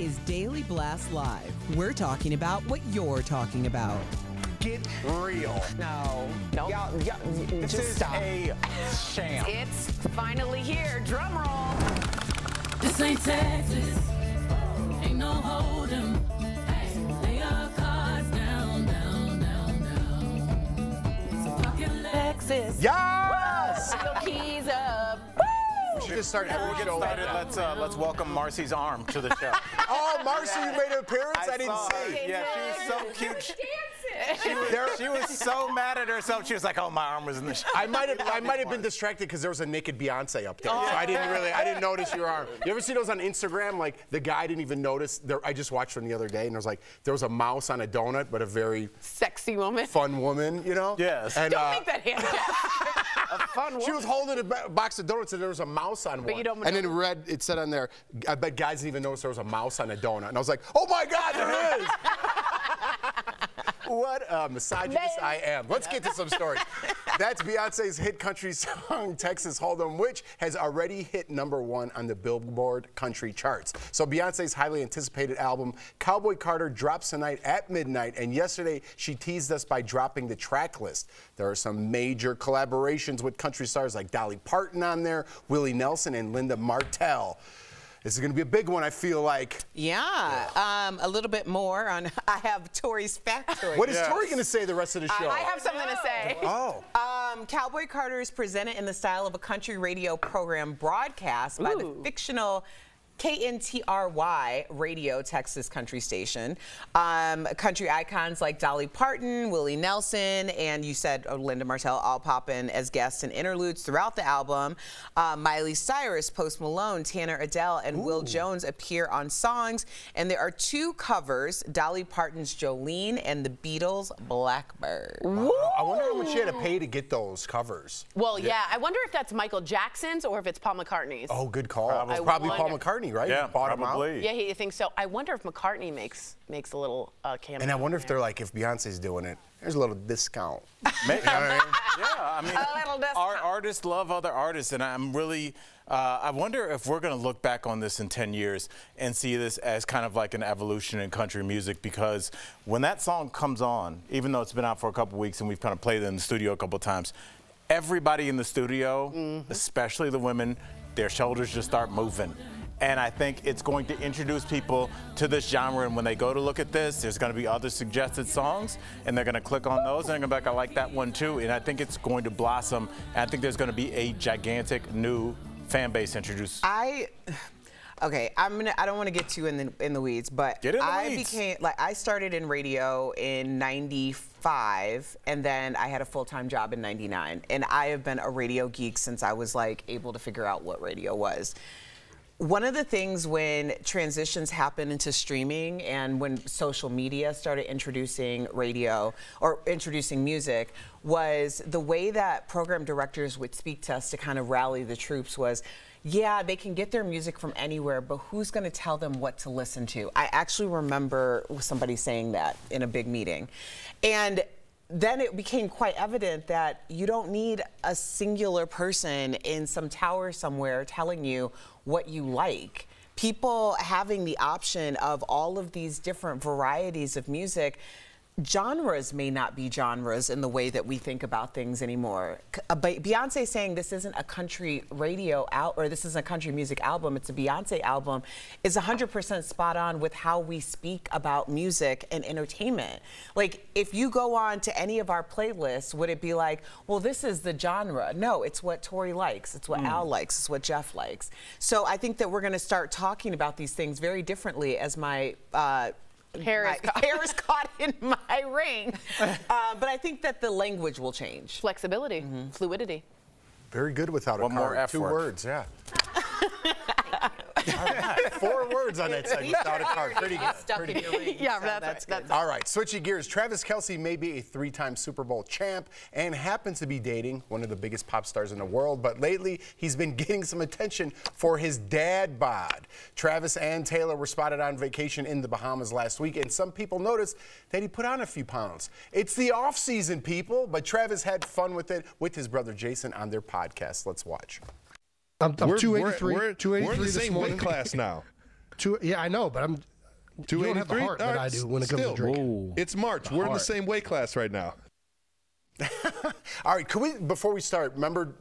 is Daily Blast Live. We're talking about what you're talking about. Get real. No. No. Y'all, this is stop. A sham. It's finally here. Drum roll. This ain't Texas. Ain't no hold'em. Hey, lay your cards down, down, down, down. It's a fucking Lexus. Yes! Woo! Put your keys up. Just start. Before we get started, let's welcome Marcy's arm to the show. Oh, Marcy, you made an appearance. I didn't see. Yeah, she was so cute. She was so mad at herself. She was like, "Oh, my arm was in the." I might have been distracted because there was a naked Beyonce up there, so I didn't notice your arm. You ever see those on Instagram? Like the guy didn't even notice. I just watched them the other day, and there was a mouse on a donut, but a very sexy woman, fun woman, you know. Yes. And, don't make that hand. A fun woman. She was holding a box of donuts, and there was a mouse on one. And then read it said on there, I bet guys didn't even notice there was a mouse on a donut. And I was like, oh my God, there is! What a misogynist I am. Let's get to some stories. That's Beyonce's hit country song, Texas Hold'em, which has already hit #1 on the Billboard country charts. So Beyonce's highly anticipated album, Cowboy Carter, drops tonight at midnight, and yesterday she teased us by dropping the track list. There are some major collaborations with country stars like Dolly Parton on there, Willie Nelson, and Linda Martell. This is going to be a big one, I feel like. Yeah. A little bit more on I have Tori's factoid. What is Tori going to say the rest of the show? I have something to say. Oh. Cowboy Carter is presented in the style of a country radio program broadcast by the fictional K-N-T-R-Y radio Texas country station. Country icons like Dolly Parton, Willie Nelson, and you said Linda Martell all pop in as guests and interludes throughout the album. Miley Cyrus, Post Malone, Tanner Adele, and Will Jones appear on songs. And there are two covers, Dolly Parton's Jolene and the Beatles' Blackbird. Wow. I wonder how much she had to pay to get those covers. Well, yeah. I wonder if that's Michael Jackson's or if it's Paul McCartney's. Oh, good call. Probably Paul McCartney. Right? Yeah, probably. Yeah, you think so. I wonder if McCartney makes a little cameo. And I wonder if they're like, if Beyonce's doing it, there's a little discount. Maybe. You know what I mean? Yeah, I mean, a little discount. Our artists love other artists, and I'm really, I wonder if we're going to look back on this in 10 years and see this as kind of like an evolution in country music, because when that song comes on, even though it's been out for a couple weeks and we've kind of played it in the studio a couple times, everybody in the studio, especially the women, their shoulders just start moving. And I think it's going to introduce people to this genre. And when they go to look at this, there's going to be other suggested songs, and they're going to click on those, and they're going to be like, I like that one too. And I think it's going to blossom. And I think there's going to be a gigantic new fan base introduced. Okay, I don't want to get too in the weeds, but I started in radio in '94, and then I had a full-time job in '99, and I have been a radio geek since I was like able to figure out what radio was. One of the things when transitions happen into streaming and when social media started introducing radio or introducing music was the way that program directors would speak to us to kind of rally the troops was, yeah, they can get their music from anywhere, but who's going to tell them what to listen to? I actually remember somebody saying that in a big meeting. And then it became quite evident that you don't need a singular person in some tower somewhere telling you what you like. People having the option of all of these different varieties of music, genres may not be genres in the way that we think about things anymore. Beyonce saying this isn't a country radio out or this isn't a country music album, it's a Beyonce album, is 100% spot on with how we speak about music and entertainment. Like, if you go on to any of our playlists, would it be like, well, this is the genre? No, it's what Tori likes, it's what Al likes, it's what Jeff likes. So I think that we're going to start talking about these things very differently as my hair is caught in my ring. But I think that the language will change. Flexibility, fluidity. Very good without one more F. Two words, yeah. Right. 4 words on that segment without a card. Pretty good. Pretty good. Yeah, so that's good. All right, switching gears. Travis Kelce may be a 3-time Super Bowl champ and happens to be dating one of the biggest pop stars in the world, but lately he's been getting some attention for his dad bod. Travis and Taylor were spotted on vacation in the Bahamas last week, and some people noticed that he put on a few pounds. It's the off season, people, but Travis had fun with it with his brother Jason on their podcast. Let's watch. I'm 283. We're in the same weight class now. Yeah, I know, but I'm. 283? You don't have the heart that I do when it comes to drinking. Whoa. It's March. We're in the same weight class right now. All right, can we, before we start, remember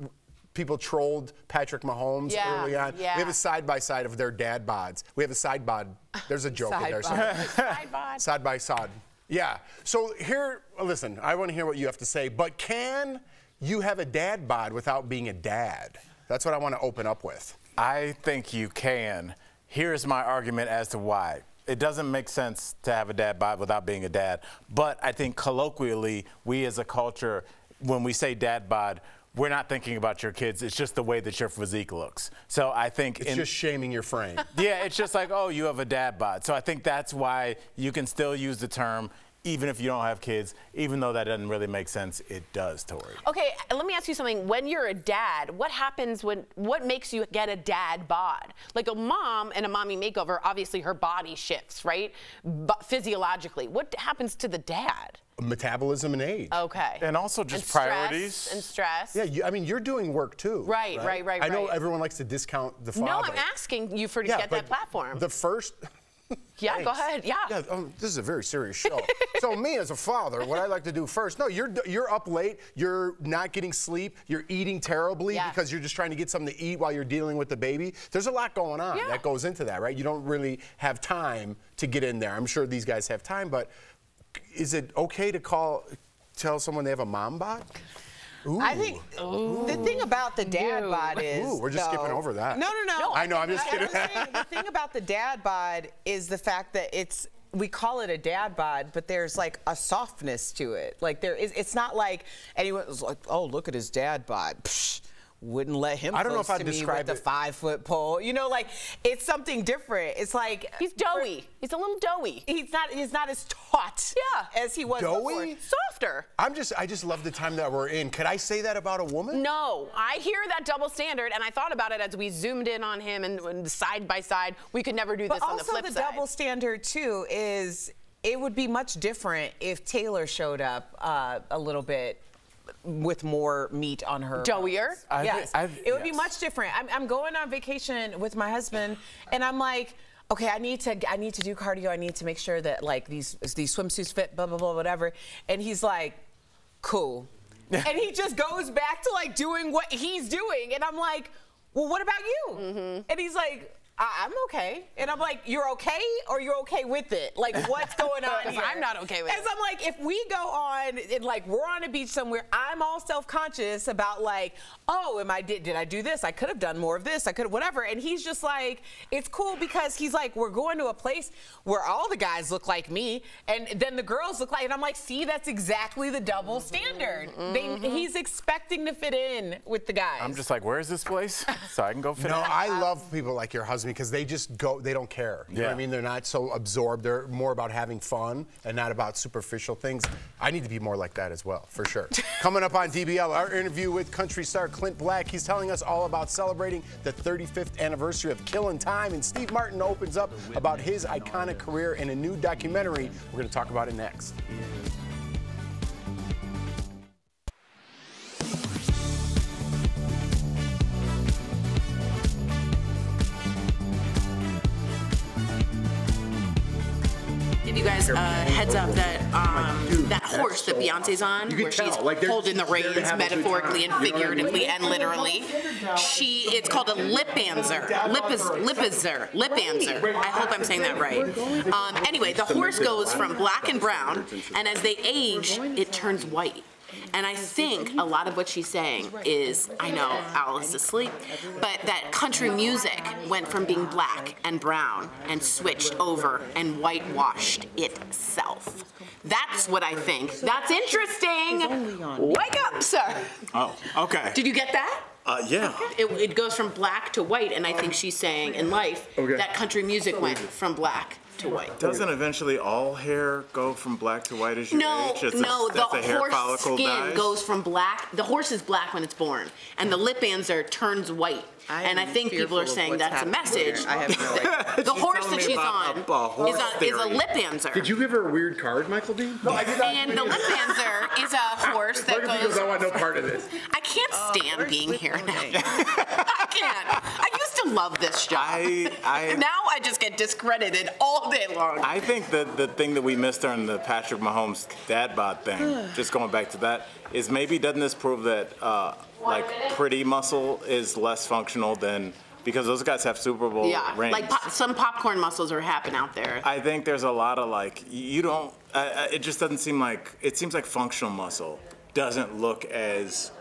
people trolled Patrick Mahomes early on? Yeah. We have a side-by-side of their dad bods. We have a side bod. There's a joke in there somewhere. Side bod. Side by side. Yeah. So here, listen, I want to hear what you have to say, but can you have a dad bod without being a dad? That's what I want to open up with. I think you can. Here's my argument as to why. It doesn't make sense to have a dad bod without being a dad, but I think colloquially, we as a culture, when we say dad bod, we're not thinking about your kids. It's just the way that your physique looks. So I think it's just shaming your frame. Yeah, it's just like, oh, you have a dad bod. So I think that's why you can still use the term even if you don't have kids, even though that doesn't really make sense, it does, Tori. Okay, let me ask you something. When you're a dad, what happens when, what makes you get a dad bod? Like a mom and a mommy makeover, obviously her body shifts, right? But physiologically, what happens to the dad? Metabolism and age. Okay. And also just priorities. And stress. Yeah, I mean, you're doing work too. Right, right, right, right. I know everyone likes to discount the father. No, I'm asking you to get that platform. The first. Yeah, thanks. Go ahead. Yeah. This is a very serious show. So me as a father, what I like to do first, no, you're up late, you're not getting sleep, you're eating terribly because you're just trying to get something to eat while you're dealing with the baby. There's a lot going on that goes into that, right? You don't really have time to get in there. I'm sure these guys have time, but is it okay to tell someone they have a mom bod? Ooh. I think the thing about the dad bod is we're just skipping over that. No. I know, I'm just kidding. The thing about the dad bod is the fact that it's, we call it a dad bod, but there's like a softness to it. Like there is, it's not like anyone was like, oh, look at his dad bod. Psh. Wouldn't let him close to me with the 5-foot pole. You know, like it's something different. It's like he's doughy. He's a little doughy. He's not as taut as he was before. Softer. I just love the time that we're in. Could I say that about a woman? No. I hear that double standard, and I thought about it as we zoomed in on him and side by side. We could never do this on the flip side. But also the double standard too is it would be much different if Taylor showed up a little bit with more meat on her. Doughier? Yes. It would be much different. I'm going on vacation with my husband and I'm like, okay, I need to do cardio. I need to make sure that like these swimsuits fit, blah, blah, blah, whatever. And he's like, cool. And he just goes back to like doing what he's doing. And I'm like, well, what about you? Mm-hmm. And he's like, I'm okay. And I'm like, you're okay or you're okay with it? Like, what's going on here? I'm not okay with it. Because I'm like, if we go on and like we're on a beach somewhere, I'm all self-conscious about like, oh, did I do this? I could have done more of this. I could have whatever. And he's just like, it's cool because he's like, we're going to a place where all the guys look like me and then the girls look like, and I'm like, see, that's exactly the double standard. Mm-hmm. He's expecting to fit in with the guys. I'm just like, where is this place? So I can go fit in. No, I love people like your husband, because they just go, they don't care. You know what I mean? They're not so absorbed. They're more about having fun and not about superficial things. I need to be more like that as well, for sure. Coming up on DBL, our interview with country star Clint Black. He's telling us all about celebrating the 35th anniversary of Killin' Time, and Steve Martin opens up about his iconic career in a new documentary. We're going to talk about it next. You guys, heads up that that horse that Beyonce's on, where she's holding the reins metaphorically and figuratively and literally, it's called a lip-anzer. I hope I'm saying that right. Anyway, the horse goes from black and brown, and as they age, it turns white. And I think a lot of what she's saying is, I know Alice is asleep, but that country music went from being black and brown and switched over and whitewashed itself. That's what I think. That's interesting. Wake up, sir. Oh, okay. Did you get that? Yeah. It goes from black to white, and I think she's saying in life that country music went from black to white. Doesn't eventually all hair go from black to white as you age? No, the horse skin goes from black. The horse is black when it's born, and the lip-anzer turns white. And I think people are saying that's a message. I have no idea. The horse that she's on is a lip-anzer. Did you give her a weird card, Michael Dean? No, I did not. And the lip-anzer is a horse that goes. Because I want no part of this. I can't stand being here now. I can't. I used to love this job. Now I just get discredited all day long. I think that the thing that we missed on the Patrick Mahomes dad bod thing, just going back to that, is maybe doesn't this prove that like pretty muscle is less functional than, because those guys have Super Bowl rings. Like some popcorn muscles are happening out there. I think there's a lot of like, you don't, it just doesn't seem like, it seems like functional muscle doesn't look as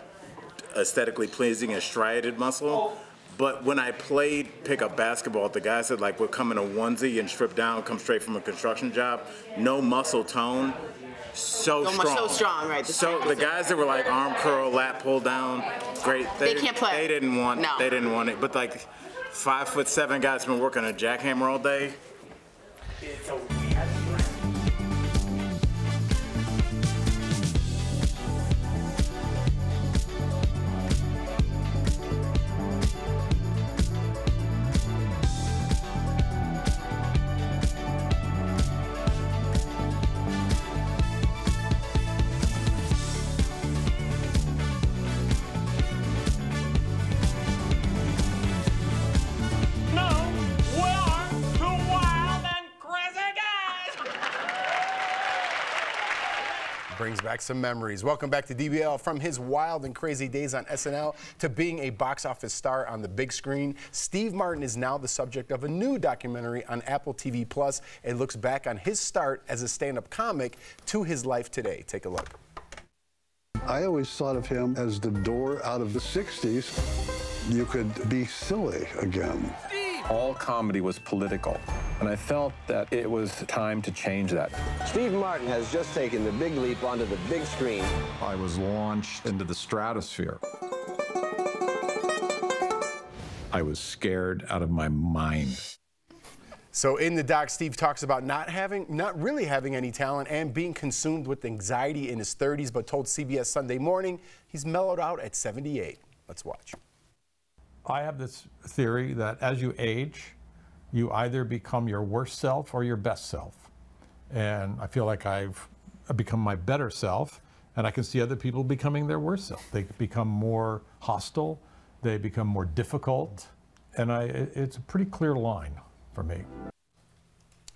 aesthetically pleasing as striated muscle. But when I played pickup basketball, the guy said like, we'll come in a onesie and strip down, come straight from a construction job, no muscle tone. So strong. So strong, right? So the guys that were like arm curl, lat pull down, great. They can't play. They didn't want. No. They didn't want it. But like 5'7" guys been working a jackhammer all day. It's a some memories. Welcome back to DBL. From his wild and crazy days on SNL to being a box office star on the big screen, Steve Martin is now the subject of a new documentary on Apple TV Plus. It looks back on his start as a stand-up comic to his life today. Take a look. I always thought of him as the door out of the 60s. You could be silly again. All comedy was political, and I felt that it was time to change that. Steve Martin has just taken the big leap onto the big screen. I was launched into the stratosphere. I was scared out of my mind. So in the doc, Steve talks about not really having any talent and being consumed with anxiety in his 30s, but told CBS Sunday Morning he's mellowed out at 78. Let's watch. I have this theory that as you age, you either become your worst self or your best self. And I feel like I've become my better self, and I can see other people becoming their worst self. They become more hostile, they become more difficult, and it's a pretty clear line for me.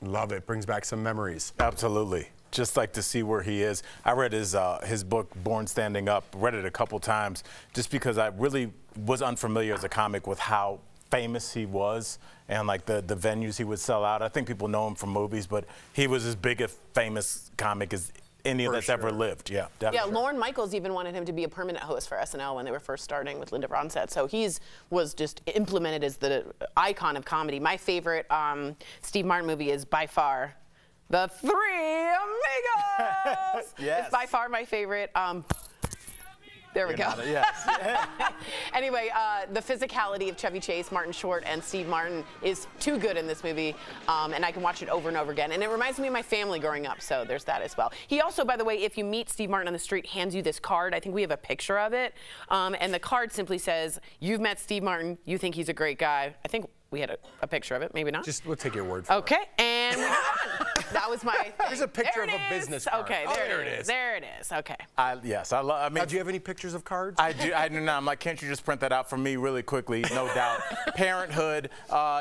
Love it. Brings back some memories. Absolutely. Just like to see where he is. I read his book, Born Standing Up, read it a couple times, just because I really was unfamiliar as a comic with how famous he was and like the venues he would sell out. I think people know him from movies, but he was as big a famous comic as any that's ever lived. Yeah, definitely. Yeah, Lorne Michaels even wanted him to be a permanent host for SNL when they were first starting with Linda Ronstadt. So he's was just implemented as the icon of comedy. My favorite Steve Martin movie is by far The Three Amigos. Yes. It's by far my favorite. There we go. Yes. Anyway, the physicality of Chevy Chase, Martin Short, and Steve Martin is too good in this movie, and I can watch it over and over again. And it reminds me of my family growing up, so there's that as well. He also, by the way, if you meet Steve Martin on the street, hands you this card. I think we have a picture of it. And the card simply says, you've met Steve Martin, you think he's a great guy. I think we had a picture of it, maybe not. Just, we'll take your word for it. Okay, and we're done. That was my thing. There's a picture of a business card. Okay, there it is. There it is. Okay. I mean, do you have any pictures of cards? I do. I do not. I'm like, can't you just print that out for me really quickly? No doubt. Parenthood.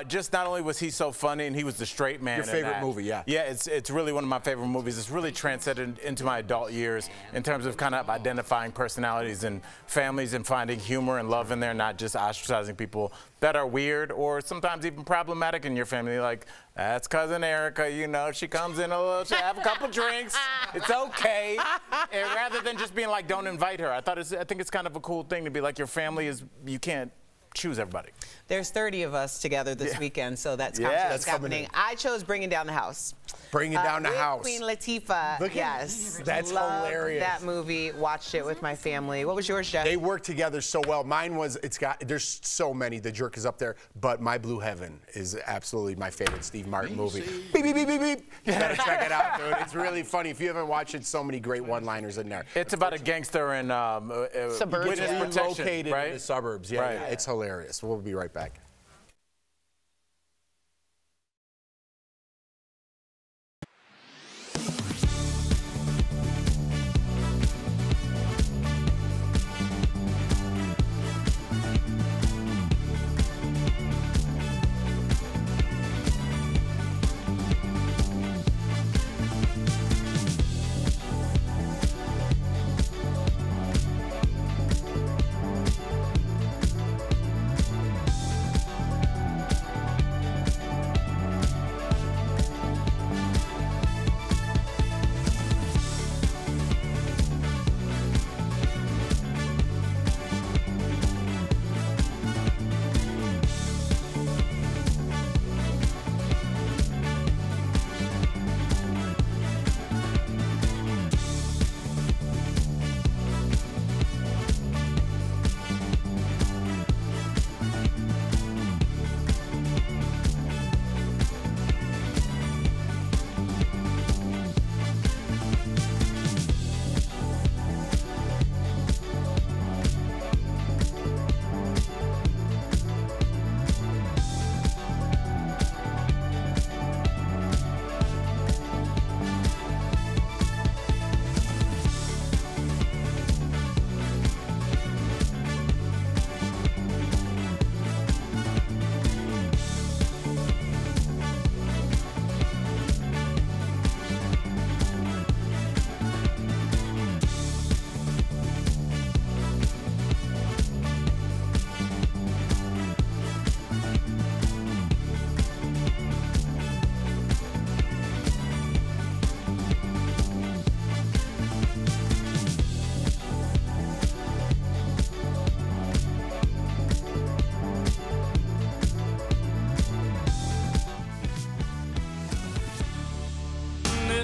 Just not only was he so funny, and he was the straight man. Your favorite movie, yeah. Yeah, it's really one of my favorite movies. It's really transcended into my adult years in terms of kind of identifying personalities and families and finding humor and love in there, not just ostracizing people that are weird or sometimes even problematic in your family, like. That's Cousin Erica, you know, she comes in a little, she have a couple drinks, it's okay. And rather than just being like, don't invite her, I think it's kind of a cool thing to be like, your family is, you can't choose everybody. There's 30 of us together this weekend, so that's happening. I chose Bringing Down the House. Bringing Down the House. Queen Latifah. Look at that's hilarious. That movie. Watched it with my family. What was yours, Jeff? They worked together so well. Mine was. There's so many. The Jerk is up there, but My Blue Heaven is absolutely my favorite Steve Martin movie. Beep beep beep beep beep. You gotta check it out, dude. It's really funny. If you haven't watched it, so many great one-liners in there. It's about a gangster in suburbs, located in the suburbs. Yeah, right. It's hilarious. We'll be right back.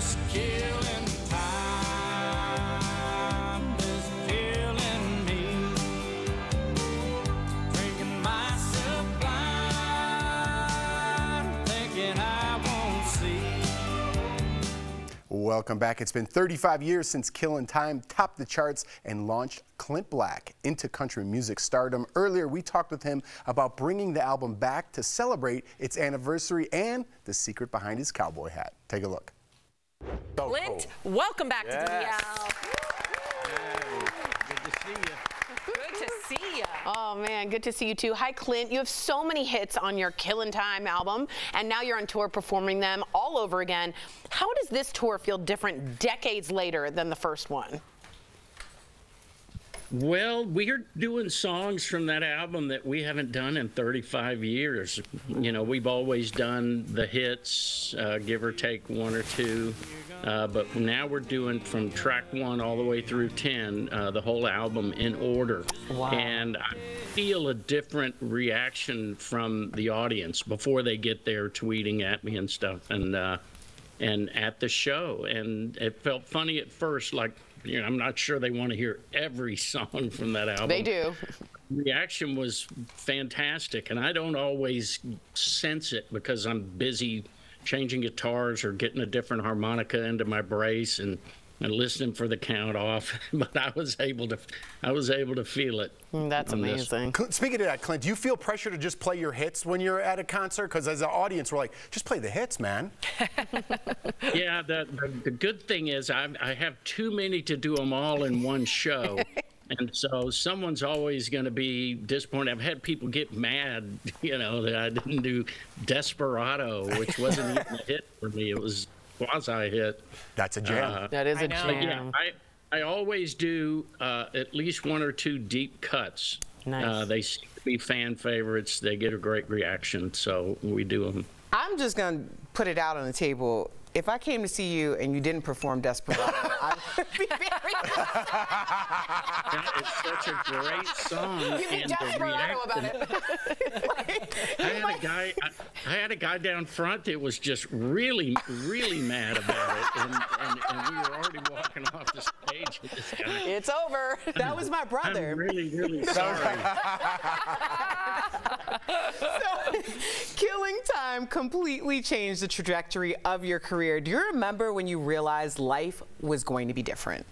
this killing time is killing me. Drinking myself blind, thinking I won't see. Welcome back. It's been 35 years since Killin' Time topped the charts and launched Clint Black into country music stardom. Earlier, we talked with him about bringing the album back to celebrate its anniversary and the secret behind his cowboy hat. Take a look. So Clint, cool. Welcome back to DBL. Good to see you. Good to see you. Oh man, good to see you too. Hi Clint, you have so many hits on your Killin' Time album and now you're on tour performing them all over again. How does this tour feel different decades later than the first one? Well, we're doing songs from that album that we haven't done in 35 years. You know, we've always done the hits, give or take one or two, but now we're doing from track 1 all the way through 10, the whole album in order. Wow. And I feel a different reaction from the audience before they get there tweeting at me and stuff, and at the show. And it felt funny at first, like, you know, I'm not sure they want to hear every song from that album. They do. Reaction was fantastic, and I don't always sense it because I'm busy changing guitars or getting a different harmonica into my brace and listening for the count off. But I was able to feel it. That's amazing. Speaking of that, Clint, do you feel pressure to just play your hits when you're at a concert? Because as an audience, we're like, just play the hits, man. Yeah, the good thing is I have too many to do them all in one show. And so someone's always going to be disappointed. I've had people get mad, you know, that I didn't do Desperado, which wasn't even a hit for me. It was quasi-hit. That's a jam. That is a jam. Yeah, I always do at least one or two deep cuts. Nice. They seem to be fan favorites. They get a great reaction, so we do them. I'm just going to put it out on the table. If I came to see you and you didn't perform Desperado, I would be very That is such a great song. You mean Desperado about it. Like, I had a guy down front that was just really, really mad about it. And we were already walking off the stage with this guy. It's over. That was my brother. I'm really, really sorry. So, Killin' Time completely changed the trajectory of your career. Do you remember when you realized life was going to be different?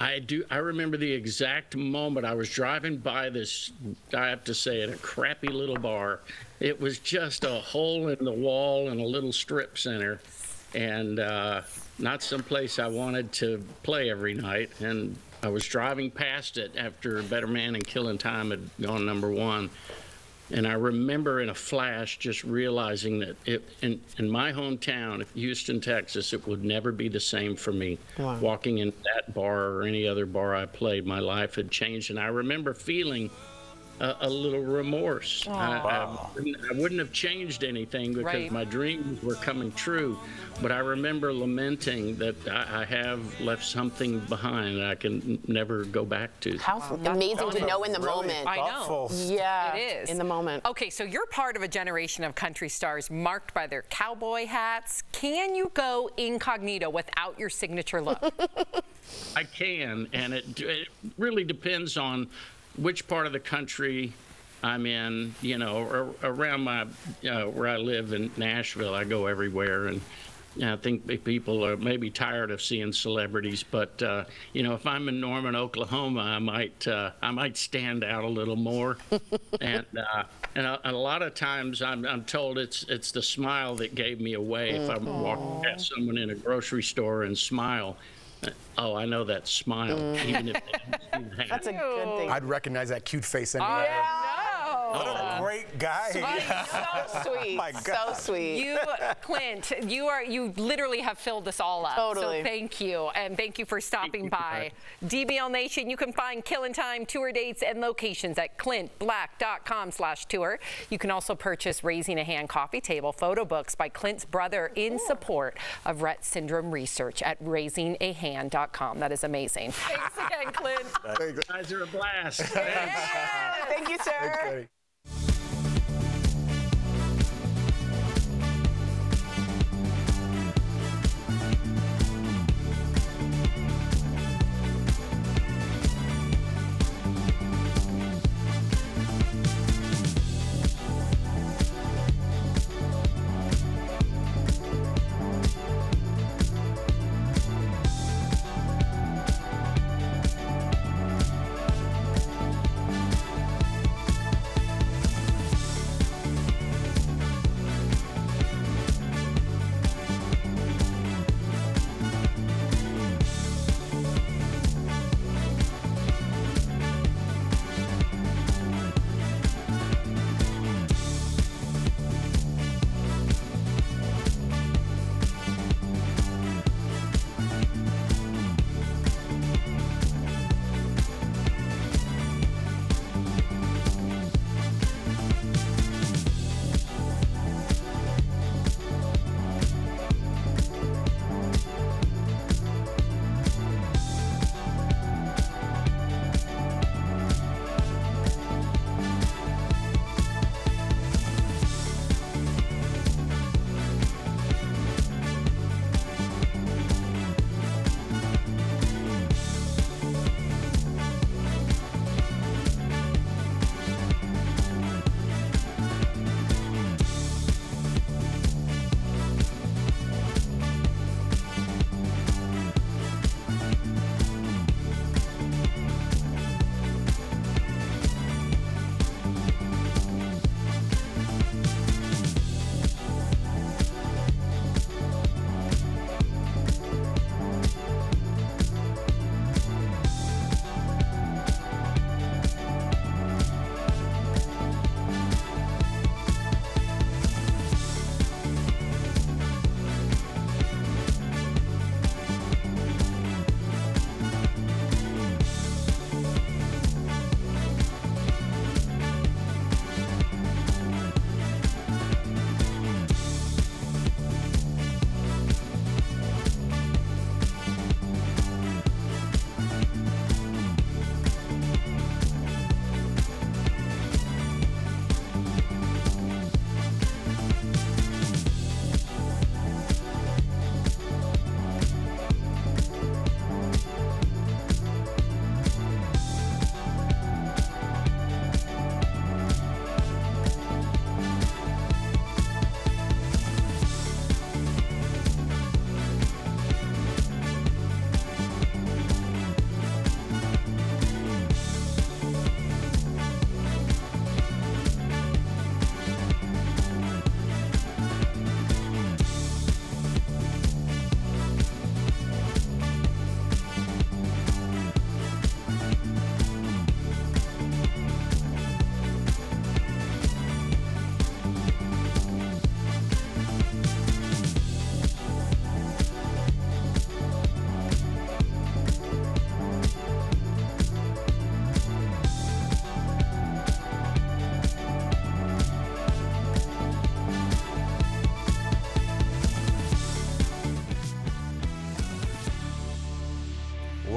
I do. I remember the exact moment. I was driving by this, I have to say, at a crappy little bar. It was just a hole in the wall and a little strip center, and not someplace I wanted to play every night. And I was driving past it after Better Man and Killin' Time had gone #1. And I remember in a flash just realizing that in my hometown, Houston, Texas, it would never be the same for me. Wow. Walking in that bar or any other bar I played, my life had changed. And I remember feeling a little remorse. Oh, wow. I wouldn't have changed anything because my dreams were coming true. But I remember lamenting that I have left something behind that I can never go back to. How amazing to know in the moment. I know. Yeah, it is. In the moment. Okay, so you're part of a generation of country stars marked by their cowboy hats. Can you go incognito without your signature look? I can, and it really depends on which part of the country I'm in, you know, or around my, where I live in Nashville, I go everywhere. And I think people are maybe tired of seeing celebrities, but, you know, if I'm in Norman, Oklahoma, I might stand out a little more. And a lot of times I'm told it's the smile that gave me away. If I'm walking past someone in a grocery store and smile, oh, I know that smile. Even if that's a good thing. I'd recognize that cute face anywhere. What a great guy. So sweet. My God. So sweet. You, Clint, you literally have filled us all up. Totally. So thank you, and thank you for stopping by. DBL Nation, you can find Killin' Time tour dates and locations at clintblack.com/tour. You can also purchase Raising a Hand coffee table photo books by Clint's brother in support of Rett syndrome research at raisingahand.com. That is amazing. Thanks again, Clint. You guys are a blast. Yeah. Thank you, sir. Thanks, buddy.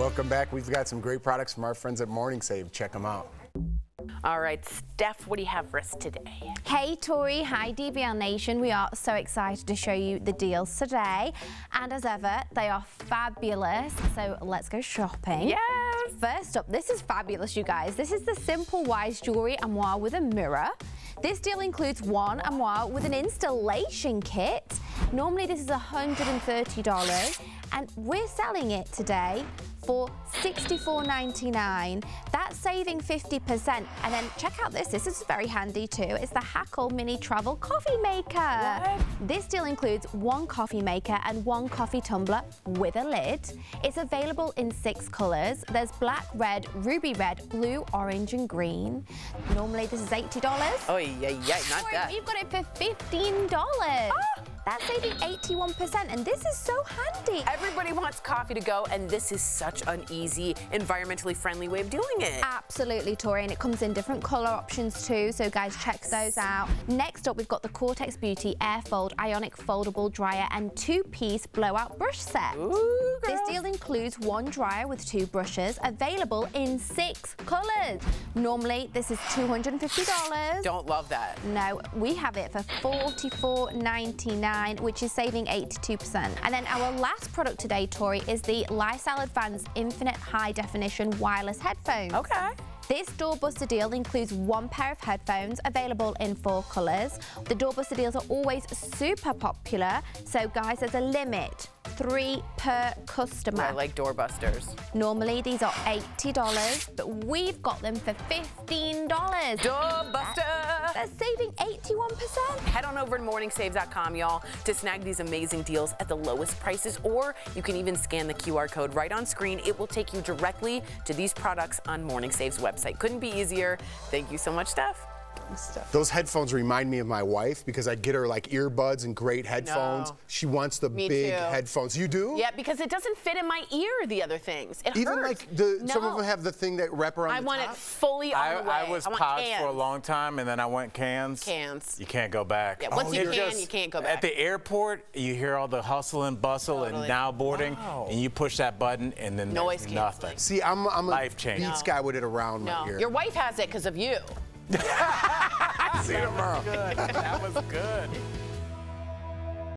Welcome back. We've got some great products from our friends at Morning Save. Check them out. All right, Steph, what do you have for us today? Hey, Tori. Hi, DBL Nation. We are so excited to show you the deals today. And as ever, they are fabulous. So let's go shopping. Yes! First up, this is fabulous, you guys. This is the Simple Wise Jewelry Armoire with a mirror. This deal includes one armoire with an installation kit. Normally, this is $130, and we're selling it today for $64.99. That's saving 50%. And then check out this. This is very handy too. It's the Hackle Mini Travel Coffee Maker. What? This deal includes one coffee maker and one coffee tumbler with a lid. It's available in 6 colors. There's black, red, ruby red, blue, orange, and green. Normally this is $80. Oh yeah, yeah, not that. We've got it for $15. Oh! That's saving 81%, and this is so handy. Everybody wants coffee to go, and this is such an easy, environmentally friendly way of doing it. Absolutely, Tori, and it comes in different color options too, so guys, check those out. Next up, we've got the Cortex Beauty Airfold Ionic Foldable Dryer and 2-piece blowout brush set. Ooh, girl. This deal includes one dryer with 2 brushes, available in 6 colors. Normally, this is $250. Don't love that. No, we have it for $44.99. which is saving 82%. And then our last product today, Tori, is the Lysol Advanced Infinite High Definition Wireless Headphones. Okay. This doorbuster deal includes 1 pair of headphones, available in 4 colors. The doorbuster deals are always super popular, so guys, there's a limit. 3 per customer. I like doorbusters. Normally these are $80, but we've got them for $15. Doorbuster! That's saving 81%. Head on over to morningsaves.com, y'all, to snag these amazing deals at the lowest prices, or you can even scan the QR code right on screen. It will take you directly to these products on Morning Save's website. Couldn't be easier. Thank you so much, Steph. Those headphones remind me of my wife because I get her like earbuds and great headphones. No. She wants the big headphones. You do? Yeah, because it doesn't fit in my ear, the other things. It even hurts. Like some of them have the thing that wrap around the top. I want it fully on the way. I was pods for a long time, and then I went cans. Cans. You can't go back. Yeah, once you can't go back. At the airport, you hear all the hustle and bustle and now boarding, and you push that button, and then noise there's nothing. See, I'm a Beats guy with it around my ear. Your wife has it because of you. See you tomorrow. That was good.